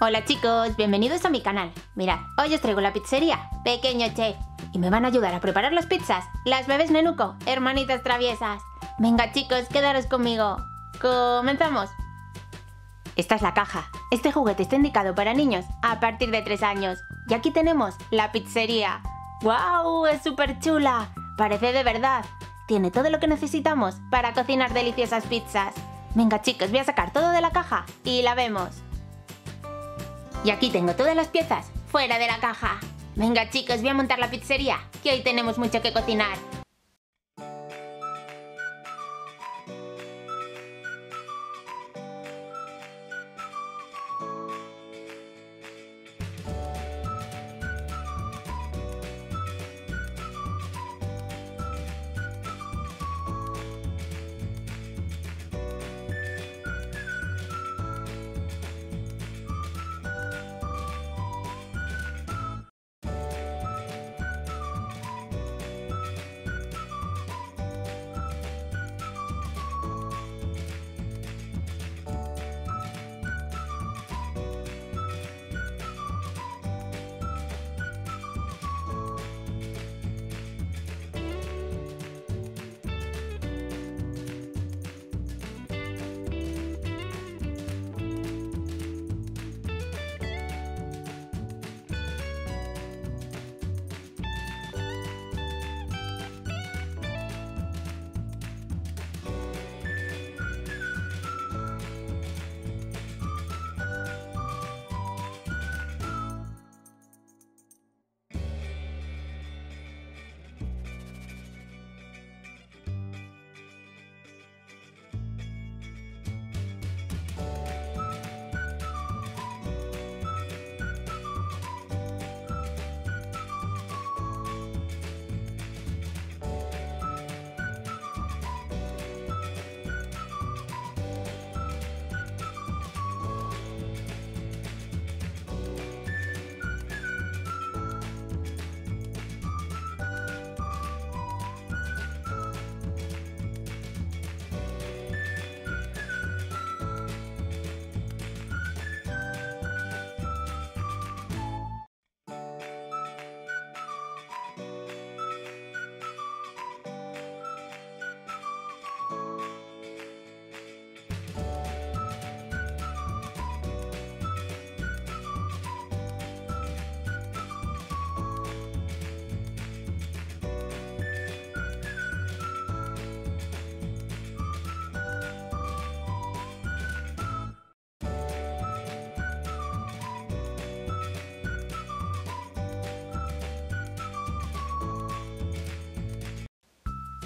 Hola chicos, bienvenidos a mi canal. Mirad, hoy os traigo la pizzería Pequeño Chef y me van a ayudar a preparar las pizzas las bebés Nenuco, hermanitas traviesas. Venga chicos, quedaros conmigo. ¡Comenzamos! Esta es la caja. Este juguete está indicado para niños a partir de 3 años. Y aquí tenemos la pizzería. ¡Wow! ¡Es súper chula! Parece de verdad. Tiene todo lo que necesitamos para cocinar deliciosas pizzas. Venga chicos, voy a sacar todo de la caja y la vemos. Y aquí tengo todas las piezas fuera de la caja. Venga chicos, voy a montar la pizzería, que hoy tenemos mucho que cocinar.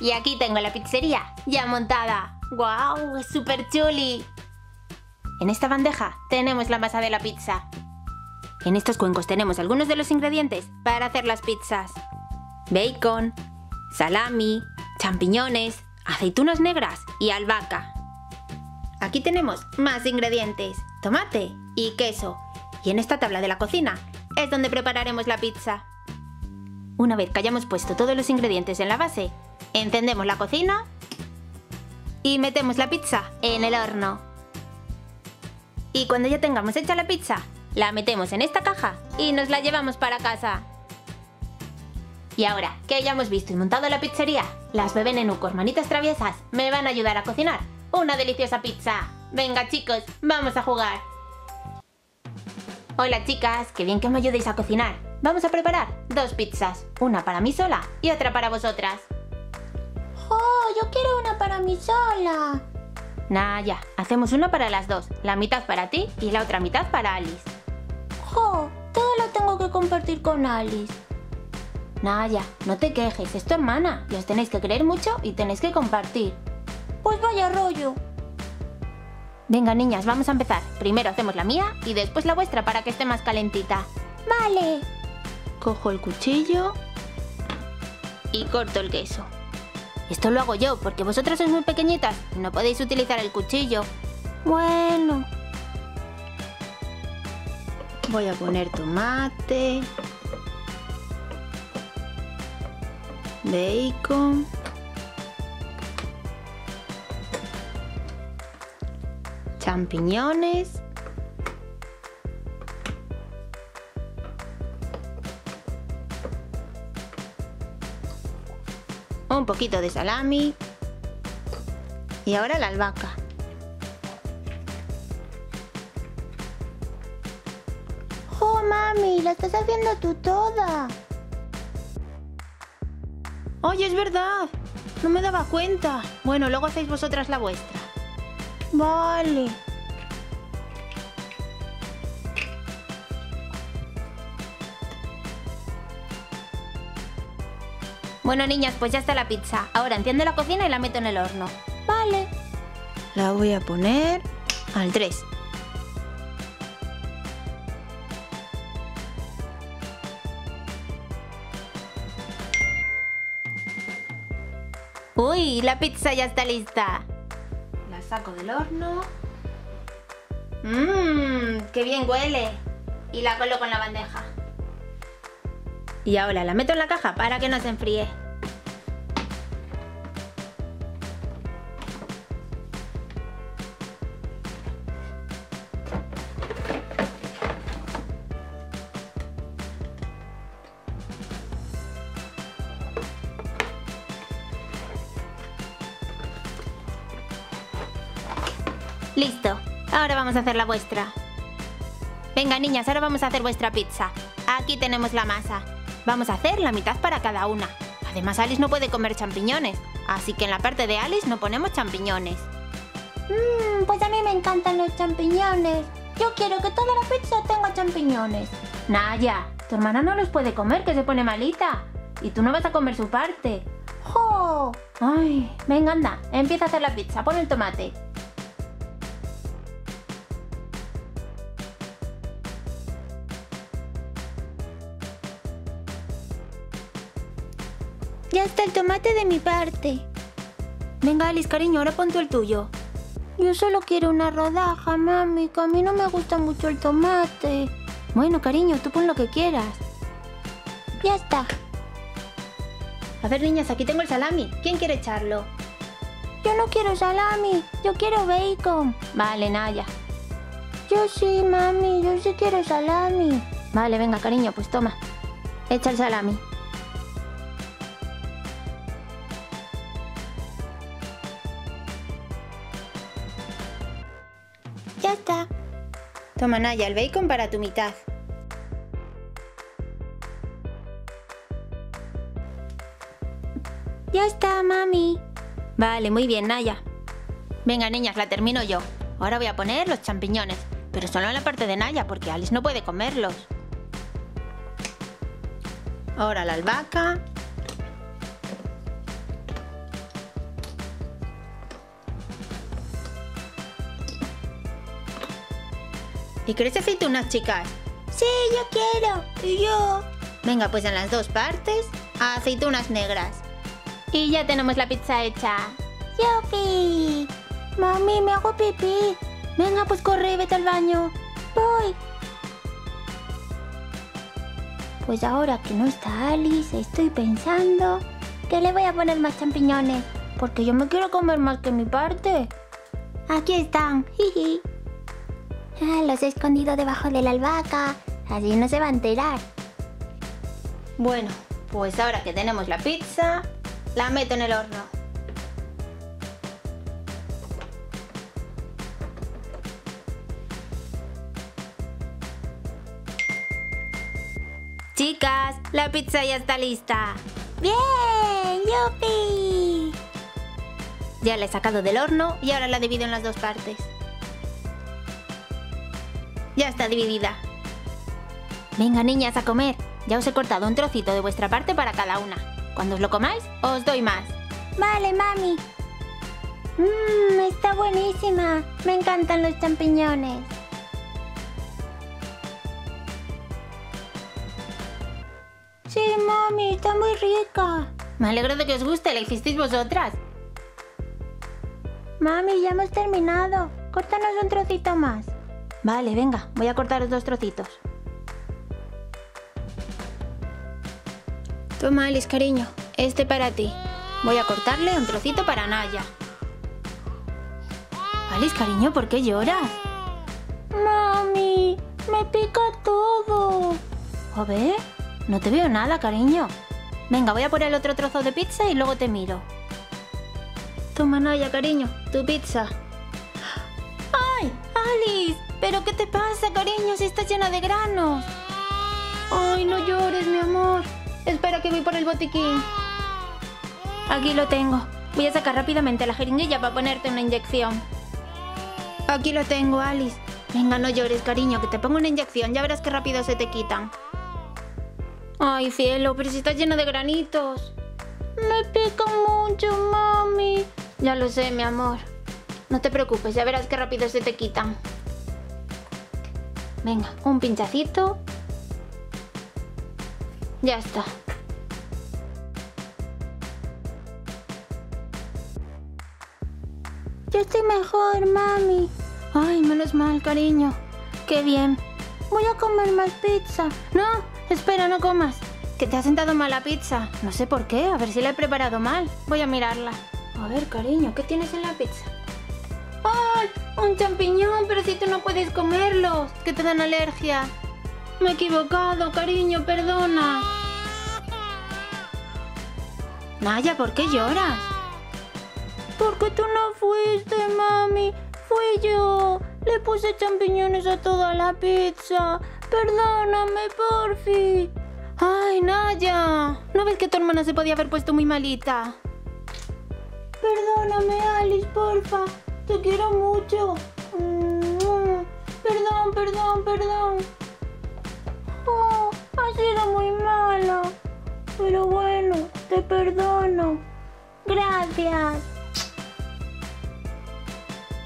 Y aquí tengo la pizzería ya montada. ¡Guau! ¡Es súper chuli! En esta bandeja tenemos la masa de la pizza. En estos cuencos tenemos algunos de los ingredientes para hacer las pizzas. Bacon, salami, champiñones, aceitunas negras y albahaca. Aquí tenemos más ingredientes, tomate y queso. Y en esta tabla de la cocina es donde prepararemos la pizza. Una vez que hayamos puesto todos los ingredientes en la base, encendemos la cocina y metemos la pizza en el horno. Y cuando ya tengamos hecha la pizza, la metemos en esta caja y nos la llevamos para casa. Y ahora que hayamos visto y montado la pizzería, las bebé Nenuco, hermanitas traviesas, me van a ayudar a cocinar una deliciosa pizza. Venga chicos, vamos a jugar. Hola chicas, qué bien que me ayudéis a cocinar. Vamos a preparar 2 pizzas, una para mí sola y otra para vosotras. ¡Oh, yo quiero una para mí sola! Naya, hacemos una para las dos. La mitad para ti y la otra mitad para Alice. ¡Oh, todo lo tengo que compartir con Alice! Naya, no te quejes, es tu hermana. Y os tenéis que creer mucho y tenéis que compartir. ¡Pues vaya rollo! Venga, niñas, vamos a empezar. Primero hacemos la mía y después la vuestra para que esté más calentita. ¡Vale! Cojo el cuchillo y corto el queso. Esto lo hago yo, porque vosotras sois muy pequeñitas y no podéis utilizar el cuchillo. Bueno. Voy a poner tomate. Bacon. Champiñones. un poquito de salami y ahora la albahaca. ¡Oh, mami! ¡La estás haciendo tú toda! ¡Oye, es verdad! No me daba cuenta. Bueno, luego hacéis vosotras la vuestra. Vale. Bueno, niñas, pues ya está la pizza. Ahora enciendo la cocina y la meto en el horno. Vale. La voy a poner al 3. ¡Uy! La pizza ya está lista. La saco del horno. ¡Mmm! ¡Qué bien huele! Y la coloco en la bandeja. Y ahora la meto en la caja para que no se enfríe. Listo. Ahora vamos a hacer la vuestra. Venga, niñas, ahora vamos a hacer vuestra pizza. Aquí tenemos la masa. Vamos a hacer la mitad para cada una. Además, Alice no puede comer champiñones, así que en la parte de Alice no ponemos champiñones. Pues a mí me encantan los champiñones. Yo quiero que toda la pizza tenga champiñones. Naya, tu hermana no los puede comer, que se pone malita. Y tú no vas a comer su parte. ¡Jo! Ay, venga, anda, empieza a hacer la pizza, pon el tomate. Ya está el tomate de mi parte. Venga, Alice, cariño, ahora pon tú el tuyo. Yo solo quiero una rodaja, mami, que a mí no me gusta mucho el tomate. Bueno, cariño, tú pon lo que quieras. Ya está. A ver, niñas, aquí tengo el salami. ¿Quién quiere echarlo? Yo no quiero salami, yo quiero bacon. Vale, Naya. Yo sí, mami, yo sí quiero salami. Vale, venga, cariño, pues toma. Echa el salami. Ya está. Toma, Naya, el bacon para tu mitad. Ya está, mami. Vale, muy bien, Naya. Venga, niñas, la termino yo. Ahora voy a poner los champiñones, pero solo en la parte de Naya, porque Alice no puede comerlos. Ahora la albahaca. ¿Y queréis aceitunas, chicas? Sí, yo quiero. Y yo. Venga, pues en las dos partes, aceitunas negras. Y ya tenemos la pizza hecha. ¡Yupi! Mami, me hago pipí. Venga, pues corre, vete al baño. Voy. Pues ahora que no está Alice, estoy pensando que le voy a poner más champiñones, porque yo me quiero comer más que mi parte. Aquí están. Jiji. Ah, los he escondido debajo de la albahaca. Así no se va a enterar. Bueno, pues ahora que tenemos la pizza, la meto en el horno. Chicas, la pizza ya está lista. ¡Bien! ¡Yupi! Ya la he sacado del horno y ahora la divido en las dos partes. Ya está dividida. Venga, niñas, a comer. Ya os he cortado un trocito de vuestra parte para cada una. Cuando os lo comáis, os doy más. Vale, mami. Está buenísima. Me encantan los champiñones. Sí, mami, está muy rica. Me alegro de que os guste, la hicisteis vosotras. Mami, ya hemos terminado. Córtanos un trocito más. Vale, venga, voy a cortar los dos trocitos. Toma, Alice, cariño, este para ti. Voy a cortarle un trocito para Naya. Alice, cariño, ¿por qué lloras? Mami, me pica todo. A ver, no te veo nada, cariño. Venga, voy a por el otro trozo de pizza y luego te miro. Toma, Naya, cariño, tu pizza. ¡Ay, Alice! ¿Pero qué te pasa, cariño, si estás llena de granos? ¡Ay, no llores, mi amor! Espera que voy por el botiquín. Aquí lo tengo. Voy a sacar rápidamente la jeringuilla para ponerte una inyección. Aquí lo tengo, Alice. Venga, no llores, cariño, que te pongo una inyección. Ya verás qué rápido se te quitan. Ay, cielo, pero si está lleno de granitos. Me pica mucho, mami. Ya lo sé, mi amor. No te preocupes, ya verás qué rápido se te quitan. Venga, un pinchacito. Ya está. Yo estoy mejor, mami. Ay, menos mal, cariño. Qué bien. Voy a comer más pizza. No, espera, no comas. Que te ha sentado mal la pizza. No sé por qué, a ver si la he preparado mal. Voy a mirarla. A ver, cariño, ¿qué tienes en la pizza? ¡Ay, un champiñón! Pero si tú no puedes comerlos, que te dan alergia. Me he equivocado, cariño, perdona. Naya, ¿por qué lloras? Porque tú no fuiste, mami. Fui yo. Le puse champiñones a toda la pizza. Perdóname, porfi. Ay, Naya. ¿No ves que tu hermana se podía haber puesto muy malita? Perdóname, Alice, porfa. Te quiero mucho. Perdón, perdón, perdón. Oh, ha sido muy malo. Pero bueno, te perdono. Gracias.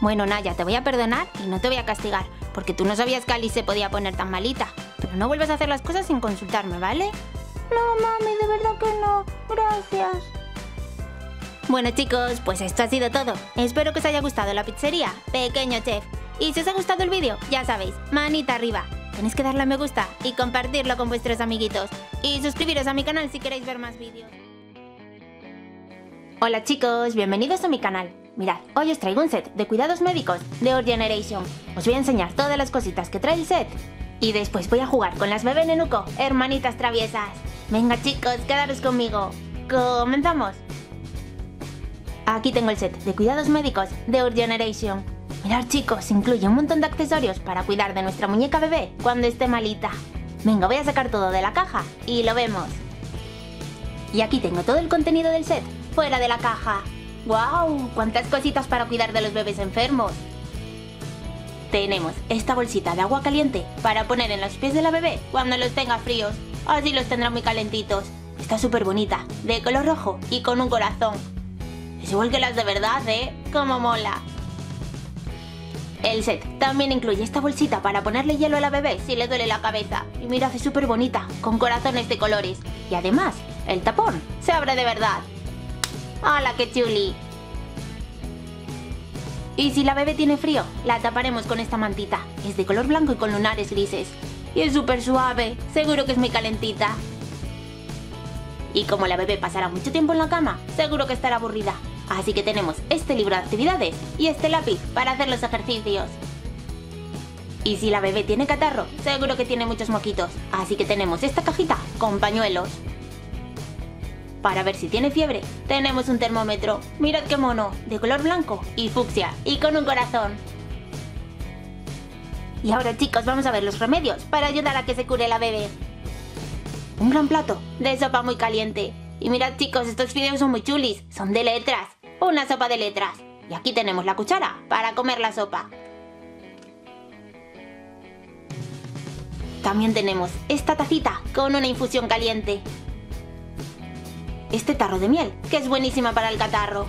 Bueno, Naya, te voy a perdonar y no te voy a castigar, porque tú no sabías que Alice se podía poner tan malita. Pero no vuelvas a hacer las cosas sin consultarme, ¿vale? No, mami, de verdad que no. Gracias. Bueno, chicos, pues esto ha sido todo. Espero que os haya gustado la pizzería Pequeño Chef. Y si os ha gustado el vídeo, ya sabéis, manita arriba. Tenéis que darle a me gusta y compartirlo con vuestros amiguitos. Y suscribiros a mi canal si queréis ver más vídeos. Hola, chicos, bienvenidos a mi canal. Mirad, hoy os traigo un set de cuidados médicos de Our Generation. Os voy a enseñar todas las cositas que trae el set. Y después voy a jugar con las bebé Nenuco, hermanitas traviesas. Venga, chicos, quedaros conmigo. ¡Comenzamos! Aquí tengo el set de cuidados médicos de Our Generation. Mirad, chicos, incluye un montón de accesorios para cuidar de nuestra muñeca bebé cuando esté malita. Venga, voy a sacar todo de la caja y lo vemos. Y aquí tengo todo el contenido del set fuera de la caja. ¡Wow! ¡Cuántas cositas para cuidar de los bebés enfermos! Tenemos esta bolsita de agua caliente para poner en los pies de la bebé cuando los tenga fríos. Así los tendrá muy calentitos. Está súper bonita, de color rojo y con un corazón. Es igual que las de verdad, ¿eh? ¡Cómo mola! El set también incluye esta bolsita para ponerle hielo a la bebé si le duele la cabeza. Y mirad, es súper bonita, con corazones de colores. Y además, el tapón se abre de verdad. ¡Hola, qué chuli! Y si la bebé tiene frío, la taparemos con esta mantita. Es de color blanco y con lunares grises. Y es súper suave, seguro que es muy calentita. Y como la bebé pasará mucho tiempo en la cama, seguro que estará aburrida. Así que tenemos este libro de actividades y este lápiz para hacer los ejercicios. Y si la bebé tiene catarro, seguro que tiene muchos moquitos. Así que tenemos esta cajita con pañuelos. Para ver si tiene fiebre, tenemos un termómetro. Mirad qué mono, de color blanco y fucsia y con un corazón. Y ahora, chicos, vamos a ver los remedios para ayudar a que se cure la bebé. Un gran plato de sopa muy caliente. Y mirad, chicos, estos fideos son muy chulis, son de letras. Una sopa de letras. Y aquí tenemos la cuchara para comer la sopa. También tenemos esta tacita con una infusión caliente. Este tarro de miel, que es buenísima para el catarro.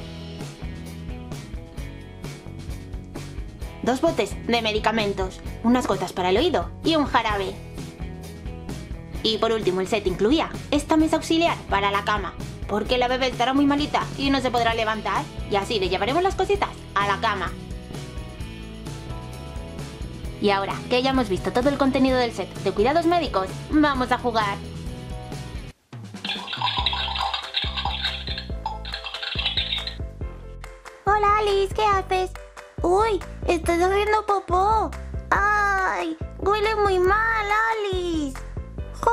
Dos botes de medicamentos, unas gotas para el oído y un jarabe. Y por último, el set incluía esta mesa auxiliar para la cama, porque la bebé estará muy malita y no se podrá levantar, y así le llevaremos las cositas a la cama. Y ahora que ya hemos visto todo el contenido del set de cuidados médicos, vamos a jugar. Hola, Alice, ¿qué haces? ¡Uy! ¡Estás haciendo popó! ¡Ay! ¡Huele muy mal, Alice! ¡Jo!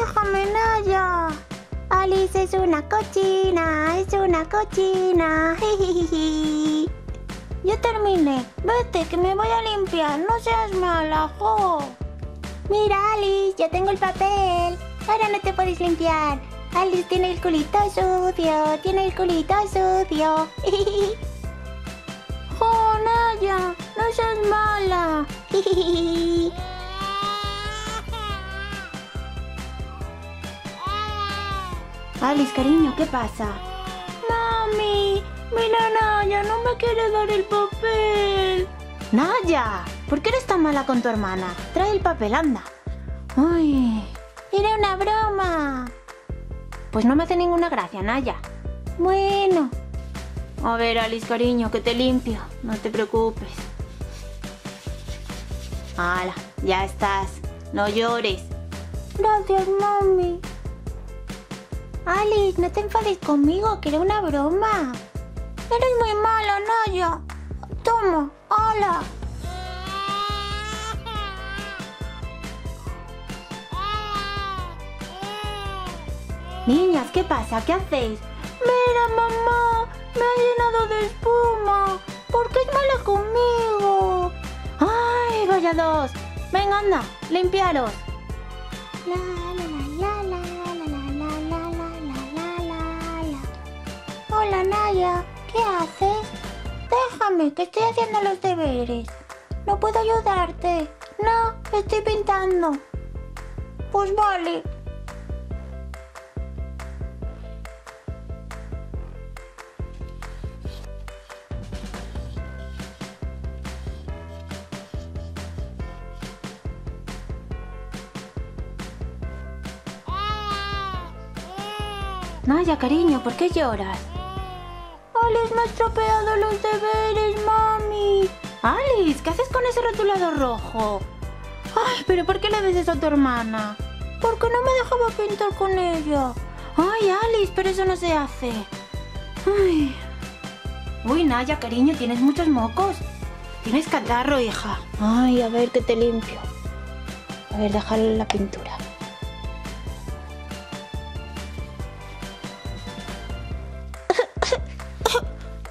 ¡Déjame, Naya! Alice es una cochina, es una cochina. Ya terminé. Vete, que me voy a limpiar. No seas mala, jo. Mira, Alice, ya tengo el papel. Ahora no te puedes limpiar. Alice tiene el culito sucio, tiene el culito sucio. ¡Jo, Naya! ¡No seas mala! Alice, cariño, ¿qué pasa? ¡Mami! ¡Mira, Naya! ¡No me quiere dar el papel! ¡Naya! ¿Por qué eres tan mala con tu hermana? Trae el papel, anda. ¡Ay! ¡Era una broma! Pues no me hace ninguna gracia, Naya. Bueno... A ver, Alice, cariño, que te limpio. No te preocupes. ¡Hala! Ya estás. No llores. Gracias, mami. Alice, no te enfades conmigo, que era una broma. Eres muy mala, Naya. Toma, hala. Niñas, ¿qué pasa? ¿Qué hacéis? Mira, mamá. Me ha llenado de espuma. ¿Por qué es mala conmigo? ¡Ay, vaya dos! Venga, anda, limpiaros. La, la, la, la, la, la, la, la, la, la, la. Hola, Naya. ¿Qué haces? Déjame, que estoy haciendo los deberes. No puedo ayudarte. No, estoy pintando. Pues vale. Naya, cariño, ¿por qué lloras? Alice me ha estropeado los deberes, mami. Alice, ¿qué haces con ese rotulador rojo? Ay, ¿pero por qué le ves eso a tu hermana? Porque no me dejaba pintar con ella. Ay, Alice, pero eso no se hace. Ay. Uy, Naya, cariño, tienes muchos mocos. Tienes catarro, hija. Ay, a ver, que te limpio. A ver, déjale la pintura.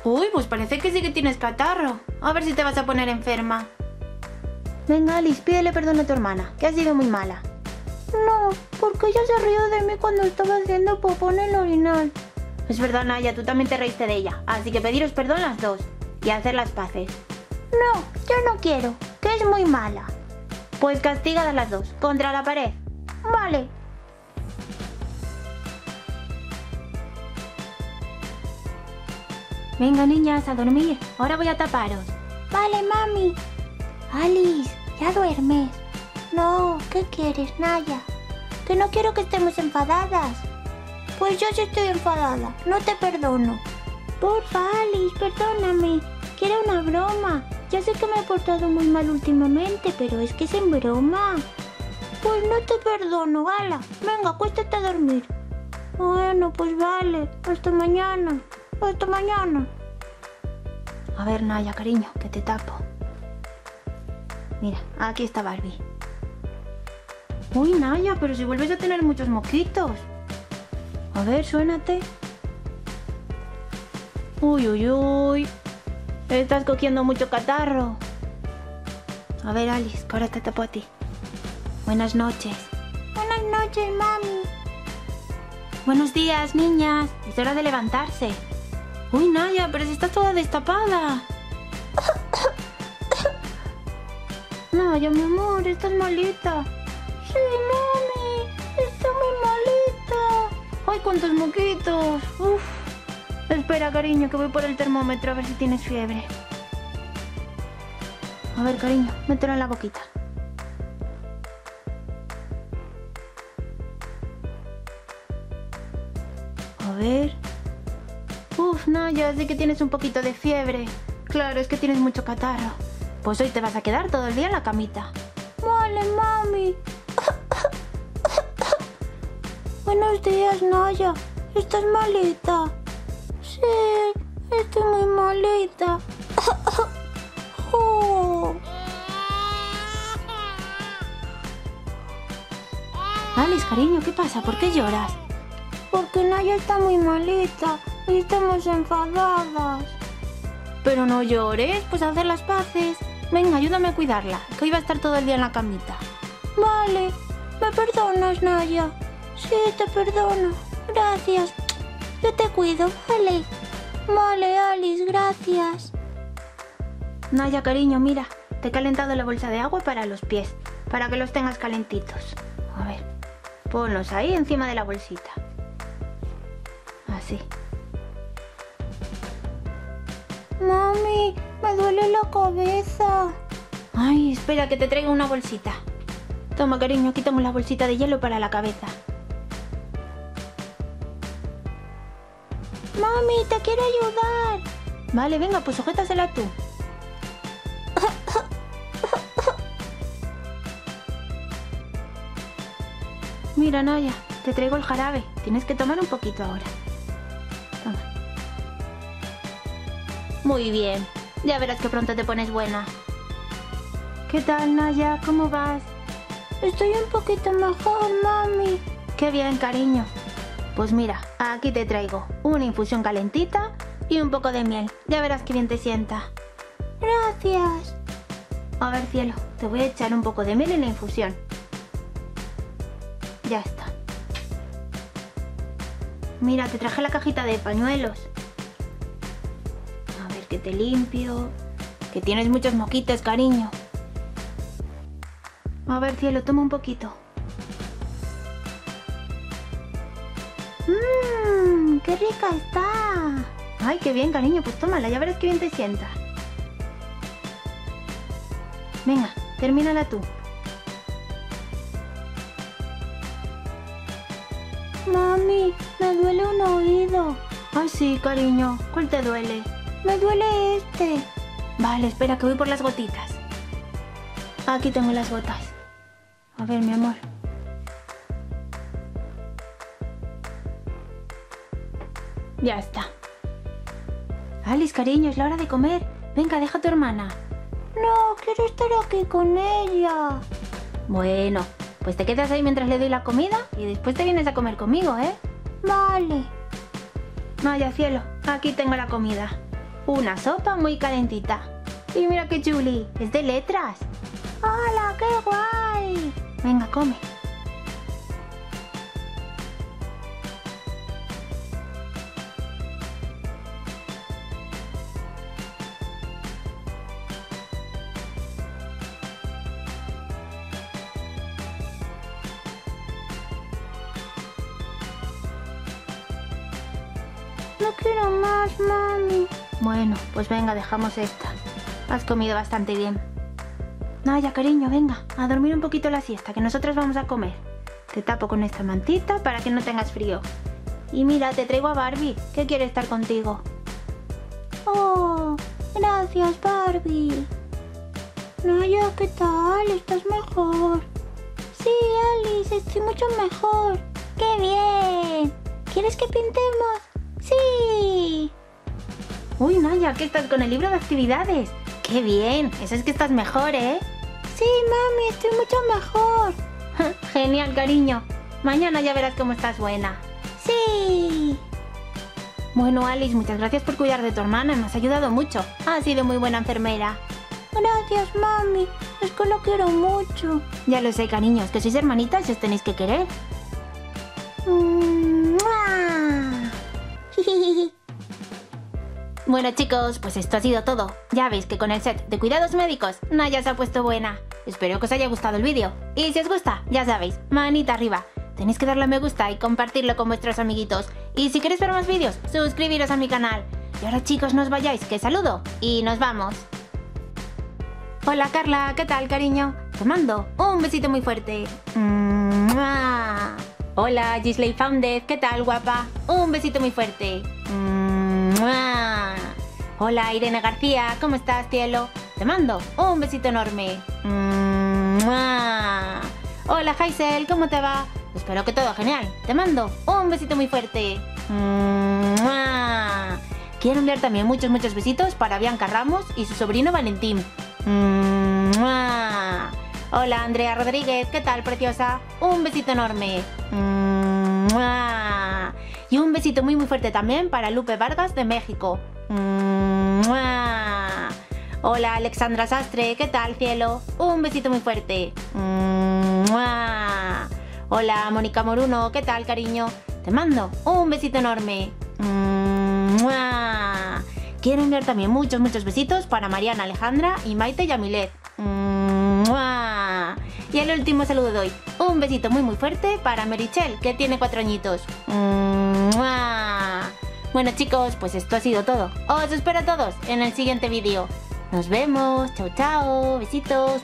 Uy, pues parece que sí que tienes catarro. A ver si te vas a poner enferma. Venga, Alice, pídele perdón a tu hermana, que ha sido muy mala. No, porque ella se rió de mí cuando estaba haciendo popó en el orinal. Es verdad, Naya, tú también te reíste de ella. Así que pediros perdón las dos y hacer las paces. No, yo no quiero, que es muy mala. Pues castiga a las dos, contra la pared. Vale. Venga, niñas, a dormir. Ahora voy a taparos. Vale, mami. Alice, ya duermes. No, ¿qué quieres, Naya? Que no quiero que estemos enfadadas. Pues yo sí estoy enfadada. No te perdono. Porfa, Alice, perdóname. Que era una broma. Ya sé que me he portado muy mal últimamente, pero es que es en broma. Pues no te perdono, ala. Venga, acuéstate a dormir. Bueno, pues vale. Hasta mañana. Hasta mañana. A ver, Naya, cariño, que te tapo. Mira, aquí está Barbie. Uy, Naya, pero si vuelves a tener muchos moquitos. A ver, suénate. Uy, uy, uy. Estás cogiendo mucho catarro. A ver, Alice, que ahora te tapo a ti. Buenas noches. Buenas noches, mami. Buenos días, niñas. Es hora de levantarse. Uy, Naya, pero si estás toda destapada. Naya, mi amor, estás malita. Sí, mami, estoy muy malita. Ay, cuántos moquitos. Uf. Espera, cariño, que voy por el termómetro a ver si tienes fiebre. A ver, cariño, mételo en la boquita. A ver... Uf, Naya, sí que tienes un poquito de fiebre. Claro, es que tienes mucho catarro. Pues hoy te vas a quedar todo el día en la camita. Vale, mami. Buenos días, Naya. ¿Estás malita? Sí, estoy muy malita. Oh. Alice, cariño, ¿qué pasa? ¿Por qué lloras? porque Naya está muy malita y estamos enfadadas. Pero no llores, pues haz las paces. Venga, ayúdame a cuidarla, que hoy va a estar todo el día en la camita. Vale, ¿me perdonas, Naya? Sí, te perdono, gracias. Yo te cuido, vale. Vale, Alice, gracias. Naya, cariño, mira, te he calentado la bolsa de agua para los pies, para que los tengas calentitos. A ver, ponlos ahí encima de la bolsita. Así. Mami, me duele la cabeza. Ay, espera que te traigo una bolsita. Toma, cariño, aquí tengo la bolsita de hielo para la cabeza. Mami, te quiero ayudar. Vale, venga, pues sujétasela tú. Mira, Naya, te traigo el jarabe. Tienes que tomar un poquito ahora. Toma. Muy bien. Ya verás que pronto te pones buena. ¿Qué tal, Naya? ¿Cómo vas? Estoy un poquito mejor, mami. Qué bien, cariño. Pues mira, aquí te traigo una infusión calentita y un poco de miel. Ya verás qué bien te sienta. Gracias. A ver, cielo, te voy a echar un poco de miel en la infusión. Ya está. Mira, te traje la cajita de pañuelos. A ver, que te limpio. Que tienes muchos moquitos, cariño. A ver, cielo, toma un poquito. ¡Mmm! ¡Qué rica está! ¡Ay, qué bien, cariño! Pues tómala, ya verás qué bien te sienta. Venga, termínala tú. Mami, me duele un oído. Ay, sí, cariño. ¿Cuál te duele? Me duele este. Vale, espera, que voy por las gotitas. Aquí tengo las gotas. A ver, mi amor. Ya está. Alice, cariño, es la hora de comer. Venga, deja a tu hermana. No, quiero estar aquí con ella. Bueno, pues te quedas ahí mientras le doy la comida y después te vienes a comer conmigo, ¿eh? Vale. Vaya, cielo, aquí tengo la comida. Una sopa muy calentita. Y mira qué chuli, es de letras. ¡Hala, qué guay! Venga, come. No quiero más, mami. Bueno, pues venga, dejamos esta. Has comido bastante bien. Naya, cariño, venga, a dormir un poquito la siesta, que nosotros vamos a comer. Te tapo con esta mantita para que no tengas frío. Y mira, te traigo a Barbie, que quiere estar contigo. Oh, gracias, Barbie. Naya, ¿qué tal? ¿Estás mejor? Sí, Alice, estoy mucho mejor. ¡Qué bien! ¿Quieres que pintemos? ¡Sí! Uy, Naya, que estás con el libro de actividades. ¡Qué bien! Eso es que estás mejor, ¿eh? Sí, mami, estoy mucho mejor. Genial, cariño. Mañana ya verás cómo estás buena. ¡Sí! Bueno, Alice, muchas gracias por cuidar de tu hermana. Me has ayudado mucho. Has sido muy buena enfermera. Gracias, mami. Es que lo quiero mucho. Ya lo sé, cariños, que sois hermanitas y os tenéis que querer. Bueno, chicos, pues esto ha sido todo. Ya veis que con el set de cuidados médicos Naya se ha puesto buena. Espero que os haya gustado el vídeo. Y si os gusta, ya sabéis, manita arriba. Tenéis que darle a me gusta y compartirlo con vuestros amiguitos. Y si queréis ver más vídeos, suscribiros a mi canal. Y ahora, chicos, no os vayáis, que saludo y nos vamos. Hola, Carla, ¿qué tal, cariño? Te mando un besito muy fuerte. ¡Mua! Hola, Gisley Founded, ¿qué tal, guapa? Un besito muy fuerte. ¡Mua! Hola, Irene García, ¿cómo estás, cielo? Te mando un besito enorme. ¡Mua! Hola, Hazel, ¿cómo te va? Espero que todo genial. Te mando un besito muy fuerte. ¡Mua! Quiero enviar también muchos besitos para Bianca Ramos y su sobrino Valentín. ¡Mua! Hola, Andrea Rodríguez, ¿qué tal, preciosa? Un besito enorme. ¡Mua! Y un besito muy muy fuerte también para Lupe Vargas de México. ¡Mua! Hola Alexandra Sastre, ¿qué tal cielo? Un besito muy fuerte. ¡Mua! Hola Mónica Moruno, ¿qué tal cariño? Te mando un besito enorme. ¡Mua! Quiero enviar también muchos muchos besitos para Mariana Alejandra y Maite Yamilet. ¡Mua! Y el último saludo de hoy, un besito muy muy fuerte para Merichel, que tiene 4 añitos. ¡Mua! Bueno chicos, pues esto ha sido todo. Os espero a todos en el siguiente vídeo. Nos vemos, chao chao, besitos.